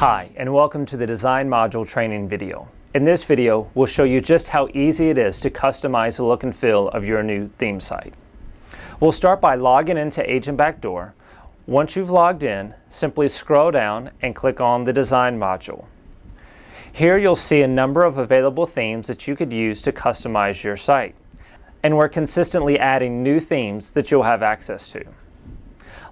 Hi, and welcome to the Design Module training video. In this video, we'll show you just how easy it is to customize the look and feel of your new theme site. We'll start by logging into Agent Backdoor. Once you've logged in, simply scroll down and click on the Design Module. Here you'll see a number of available themes that you could use to customize your site. And we're consistently adding new themes that you'll have access to.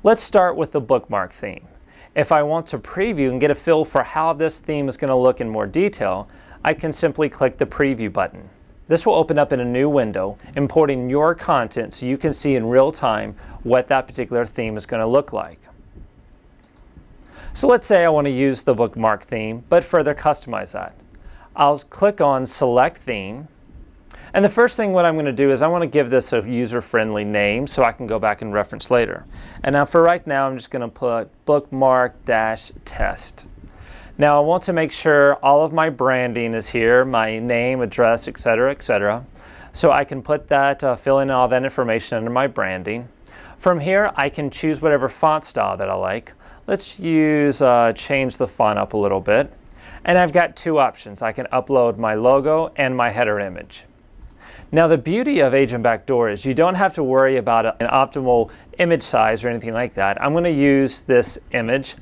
Let's start with the bookmark theme. If I want to preview and get a feel for how this theme is going to look in more detail, I can simply click the preview button. This will open up in a new window, importing your content so you can see in real time what that particular theme is going to look like. So let's say I want to use the bookmark theme, but further customize that. I'll click on Select Theme. And the first thing what I'm going to do is I want to give this a user-friendly name so I can go back and reference later. And now for right now, I'm just going to put bookmark-test. Now I want to make sure all of my branding is here, my name, address, etc., etc. So I can put that, fill in all that information under my branding. From here, I can choose whatever font style that I like. Let's use, change the font up a little bit. And I've got two options. I can upload my logo and my header image. Now the beauty of Agent Backdoor is you don't have to worry about an optimal image size or anything like that. I'm going to use this image,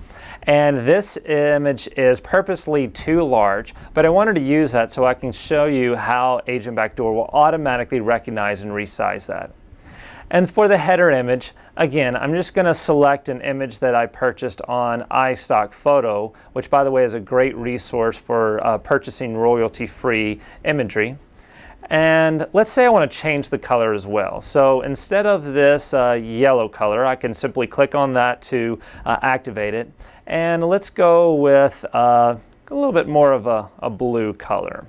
and this image is purposely too large, but I wanted to use that so I can show you how Agent Backdoor will automatically recognize and resize that. And for the header image, again, I'm just going to select an image that I purchased on iStock Photo, which by the way is a great resource for purchasing royalty-free imagery. And let's say I want to change the color as well. So instead of this yellow color, I can simply click on that to activate it. And let's go with a little bit more of a blue color.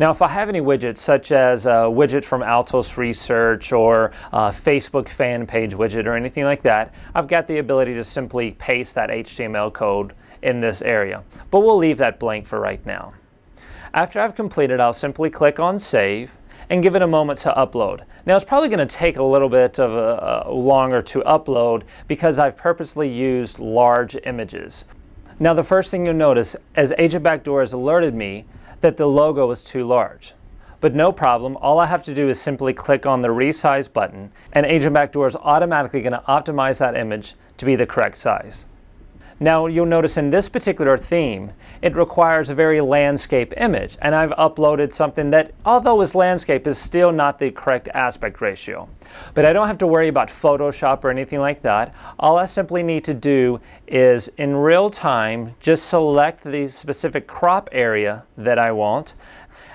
Now if I have any widgets, such as a widget from Altos Research or a Facebook fan page widget or anything like that, I've got the ability to simply paste that HTML code in this area. But we'll leave that blank for right now. After I've completed, I'll simply click on Save and give it a moment to upload. Now it's probably going to take a little bit of longer to upload because I've purposely used large images. Now the first thing you'll notice is Agent Backdoor has alerted me that the logo is too large. But no problem, all I have to do is simply click on the Resize button and Agent Backdoor is automatically going to optimize that image to be the correct size. Now you'll notice in this particular theme, it requires a very landscape image, and I've uploaded something that, although is landscape, is still not the correct aspect ratio. But I don't have to worry about Photoshop or anything like that. All I simply need to do is, in real time, just select the specific crop area that I want.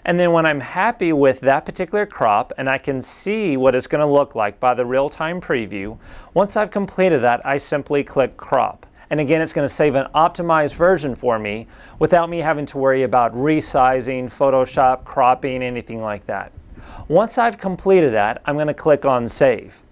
And then when I'm happy with that particular crop and I can see what it's going to look like by the real-time preview, once I've completed that, I simply click Crop. And again, it's going to save an optimized version for me without me having to worry about resizing, Photoshop, cropping, anything like that. Once I've completed that, I'm going to click on Save.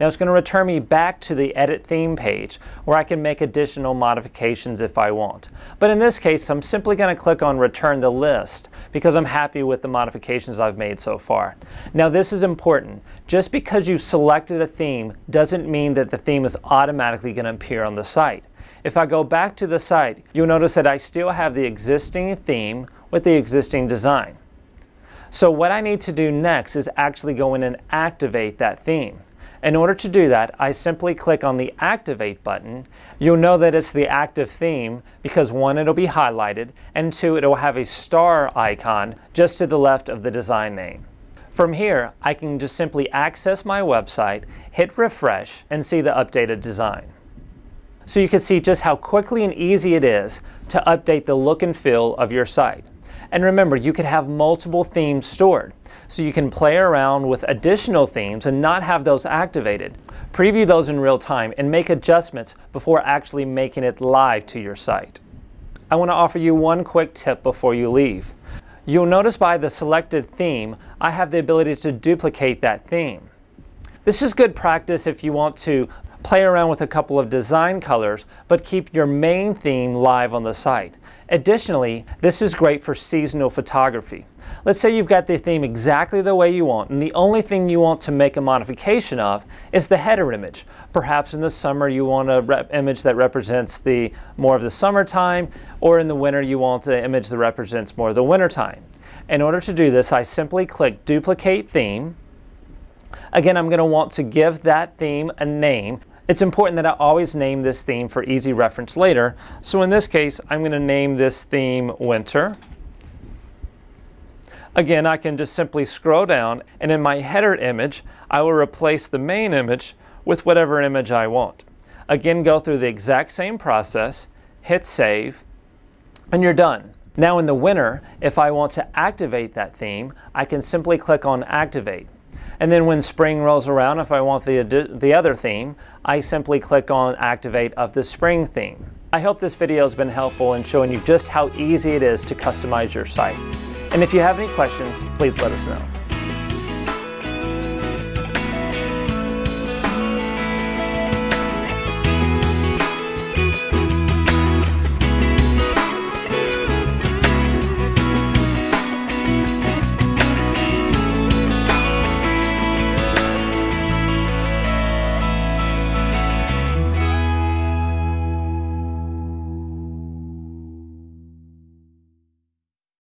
Now it's going to return me back to the Edit Theme page where I can make additional modifications if I want. But in this case, I'm simply going to click on Return to List because I'm happy with the modifications I've made so far. Now this is important. Just because you've selected a theme doesn't mean that the theme is automatically going to appear on the site. If I go back to the site, you'll notice that I still have the existing theme with the existing design. So what I need to do next is actually go in and activate that theme. In order to do that, I simply click on the Activate button. You'll know that it's the active theme because one, it'll be highlighted, and two, it'll have a star icon just to the left of the design name. From here, I can just simply access my website, hit refresh, and see the updated design. So you can see just how quickly and easy it is to update the look and feel of your site. And remember, you could have multiple themes stored, so you can play around with additional themes and not have those activated. Preview those in real time and make adjustments before actually making it live to your site. I want to offer you one quick tip before you leave. You'll notice by the selected theme, I have the ability to duplicate that theme. This is good practice if you want to Play around with a couple of design colors, but keep your main theme live on the site. Additionally, this is great for seasonal photography. Let's say you've got the theme exactly the way you want, and the only thing you want to make a modification of is the header image. Perhaps in the summer you want an image that represents the more of the summertime, or in the winter you want an image that represents more of the wintertime. In order to do this, I simply click Duplicate Theme. Again, I'm going to want to give that theme a name. It's important that I always name this theme for easy reference later. So in this case, I'm going to name this theme Winter. Again, I can just simply scroll down, and in my header image, I will replace the main image with whatever image I want. Again, go through the exact same process, hit save, and you're done. Now in the winter, if I want to activate that theme, I can simply click on Activate. And then when spring rolls around, if I want the other theme, I simply click on Activate of the spring theme. I hope this video has been helpful in showing you just how easy it is to customize your site. And if you have any questions, please let us know.